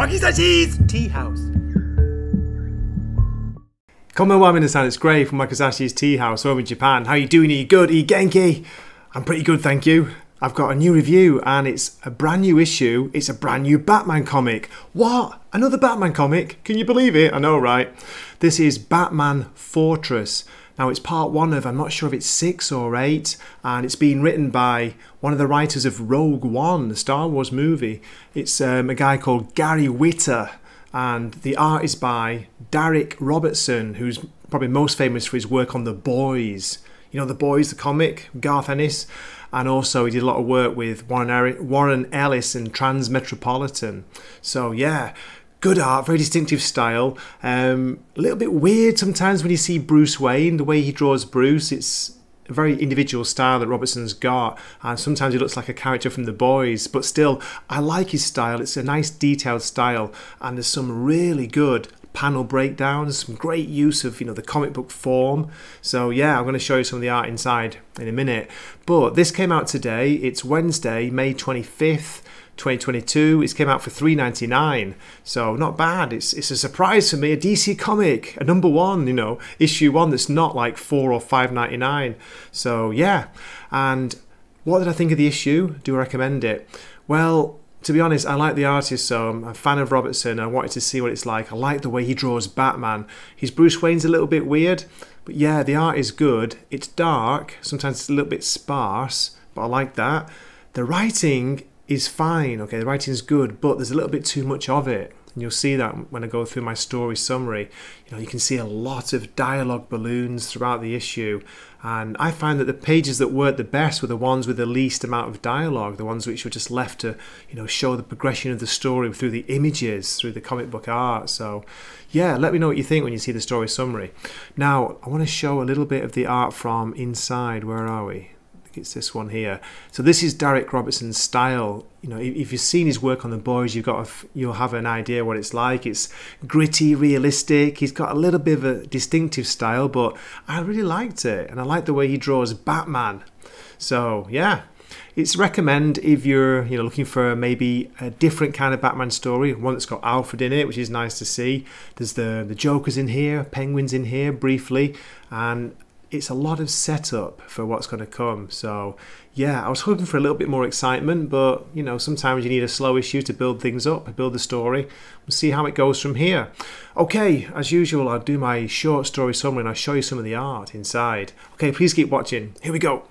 Wakizashi's Tea House. Konbanwa minasan, it's Gray from Wakizashi's Tea House over in Japan. How you doing? Are you good? Are you genki? I'm pretty good, thank you. I've got a new review and it's a brand new issue. It's a brand new Batman comic. What? Another Batman comic? Can you believe it? I know, right? This is Batman Fortress. Now it's part one of, I'm not sure if it's 6 or 8, and it's been written by one of the writers of Rogue One, the Star Wars movie. It's a guy called Gary Whitta, and the art is by Darick Robertson, who's probably most famous for his work on The Boys. You know, The Boys, the comic, Garth Ennis, and also he did a lot of work with Warren Ellis and Transmetropolitan. So yeah. Good art, very distinctive style. A little bit weird sometimes when you see Bruce Wayne, the way he draws Bruce. It's a very individual style that Robertson's got, and sometimes he looks like a character from The Boys, but still, I like his style. It's a nice detailed style, and there's some really good panel breakdowns, some great use of, you know, the comic book form. So yeah, I'm going to show you some of the art inside in a minute. But this came out today. It's Wednesday, May 25th. 2022. It came out for $3.99, so not bad. It's a surprise for me, a DC comic, a number one, you know, issue one that's not like $4 or $5.99. So yeah, and what did I think of the issue? Do I recommend it? Well, to be honest, I like the artist, so I'm a fan of Robertson. I wanted to see what it's like. I like the way he draws Batman. His Bruce Wayne's a little bit weird, but yeah, the art is good. It's dark, sometimes it's a little bit sparse, but I like that. The writing is fine, okay, the writing's good, but there's a little bit too much of it, and you'll see that when I go through my story summary. You know, you can see a lot of dialogue balloons throughout the issue, and I find that the pages that work the best were the ones with the least amount of dialogue, the ones which were just left to, you know, show the progression of the story through the images, through the comic book art. So yeah, let me know what you think when you see the story summary. Now I want to show a little bit of the art from inside. Where are we? It's this one here. So this is Darick Robertson's style. You know, if you've seen his work on The Boys, you'll have an idea what it's like. It's gritty, realistic. He's got a little bit of a distinctive style, but I really liked it, and I like the way he draws Batman. So yeah, it's recommend if you're, you know, looking for maybe a different kind of Batman story, one that's got Alfred in it, which is nice to see. There's the Joker's in here, Penguin's in here briefly, and it's a lot of setup for what's going to come. So yeah, I was hoping for a little bit more excitement, but you know, sometimes you need a slow issue to build things up, build the story. We'll see how it goes from here. Okay, as usual, I'll do my short story summary and I'll show you some of the art inside. Okay, please keep watching. Here we go.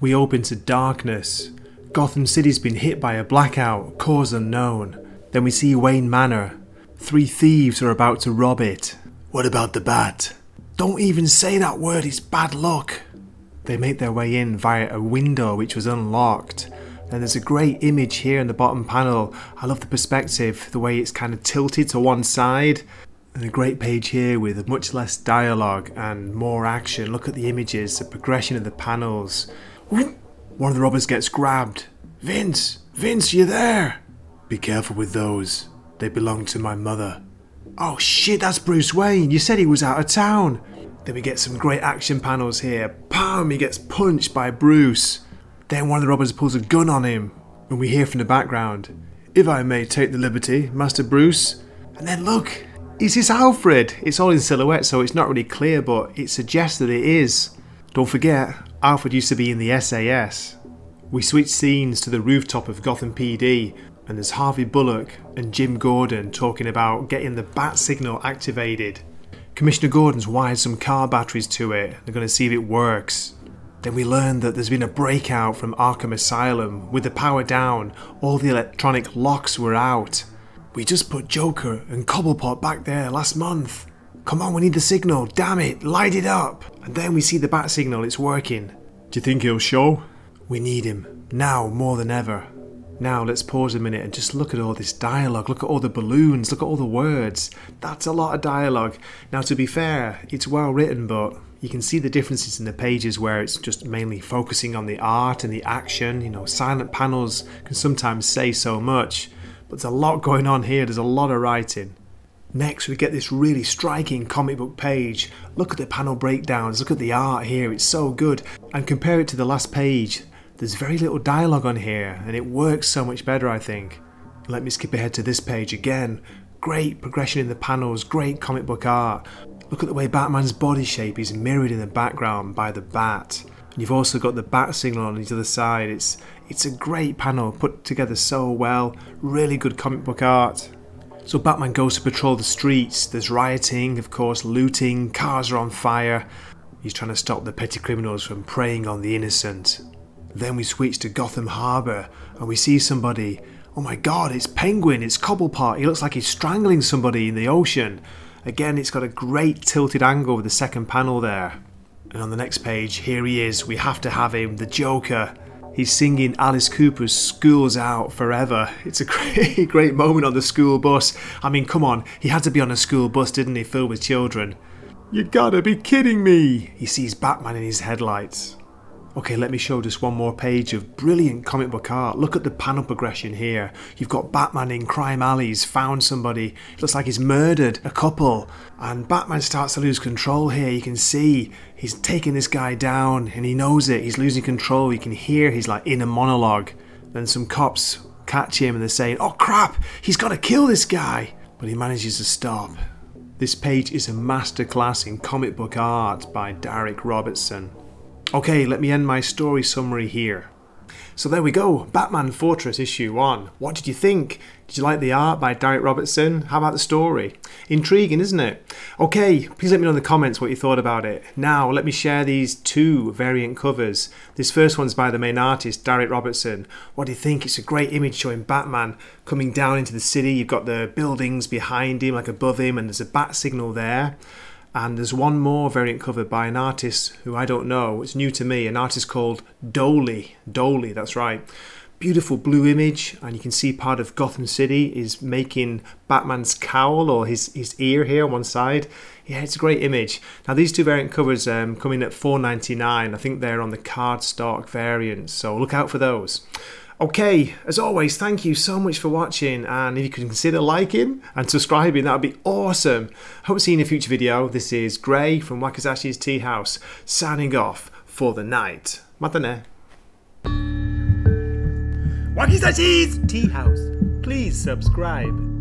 We open to darkness. Gotham City's been hit by a blackout, cause unknown. Then we see Wayne Manor. 3 thieves are about to rob it. What about the bat? Don't even say that word, it's bad luck. They make their way in via a window which was unlocked. Then there's a great image here in the bottom panel. I love the perspective, the way it's kind of tilted to one side. And a great page here with much less dialogue and more action. Look at the images, the progression of the panels. One of the robbers gets grabbed. Vince! Vince, you there? Be careful with those. They belong to my mother. Oh shit, that's Bruce Wayne. You said he was out of town. Then we get some great action panels here. Bam! He gets punched by Bruce. Then one of the robbers pulls a gun on him. And we hear from the background, "If I may take the liberty, Master Bruce." And then look, is this Alfred? It's all in silhouette, so it's not really clear, but it suggests that it is. Don't forget, Alfred used to be in the SAS. We switch scenes to the rooftop of Gotham PD. And there's Harvey Bullock and Jim Gordon talking about getting the bat signal activated. Commissioner Gordon's wired some car batteries to it. They're going to see if it works. Then we learn that there's been a breakout from Arkham Asylum. With the power down, all the electronic locks were out. We just put Joker and Cobblepot back there last month. Come on, we need the signal. Damn it, light it up. And then we see the bat signal. It's working. Do you think he'll show? We need him. Now more than ever. Now let's pause a minute and just look at all this dialogue, look at all the balloons, look at all the words. That's a lot of dialogue. Now to be fair, it's well written, but you can see the differences in the pages where it's just mainly focusing on the art and the action. You know, silent panels can sometimes say so much, but there's a lot going on here, there's a lot of writing. Next we get this really striking comic book page. Look at the panel breakdowns, look at the art here, it's so good. And compare it to the last page. There's very little dialogue on here, and it works so much better, I think. Let me skip ahead to this page again. Great progression in the panels, great comic book art. Look at the way Batman's body shape is mirrored in the background by the bat. And you've also got the bat signal on his other side. It's a great panel, put together so well, really good comic book art. So Batman goes to patrol the streets. There's rioting, of course, looting, cars are on fire. He's trying to stop the petty criminals from preying on the innocent. Then we switch to Gotham Harbour and we see somebody. Oh my god, it's Penguin, it's Cobblepot. He looks like he's strangling somebody in the ocean. Again, it's got a great tilted angle with the second panel there. And on the next page, here he is, we have to have him, the Joker. He's singing Alice Cooper's School's Out Forever. It's a great moment on the school bus. I mean, come on, he had to be on a school bus, didn't he, filled with children. You gotta be kidding me! He sees Batman in his headlights. Okay, let me show just one more page of brilliant comic book art. Look at the panel progression here. You've got Batman in crime alleys, found somebody. It looks like he's murdered a couple. And Batman starts to lose control here. You can see he's taking this guy down and he knows it. He's losing control. You can hear his like inner monologue. Then some cops catch him and they're saying, oh crap, he's got to kill this guy. But he manages to stop. This page is a masterclass in comic book art by Darick Robertson. Okay, let me end my story summary here. So there we go, Batman Fortress issue 1. What did you think? Did you like the art by Darick Robertson? How about the story? Intriguing, isn't it? Okay, please let me know in the comments what you thought about it. Now, let me share these two variant covers. This first one's by the main artist, Darick Robertson. What do you think? It's a great image showing Batman coming down into the city. You've got the buildings behind him, like above him, and there's a bat signal there. And there's one more variant cover by an artist who I don't know, it's new to me, an artist called Doley, that's right. Beautiful blue image, and you can see part of Gotham City is making Batman's cowl or his ear here on one side. Yeah, it's a great image. Now these two variant covers come in at $4.99, I think they're on the cardstock variants, so look out for those. Okay, as always, thank you so much for watching, and if you could consider liking and subscribing, that would be awesome. Hope to see you in a future video. This is Gray from Wakizashi's Tea House, signing off for the night. Mata ne. Wakizashi's Tea House. Please subscribe.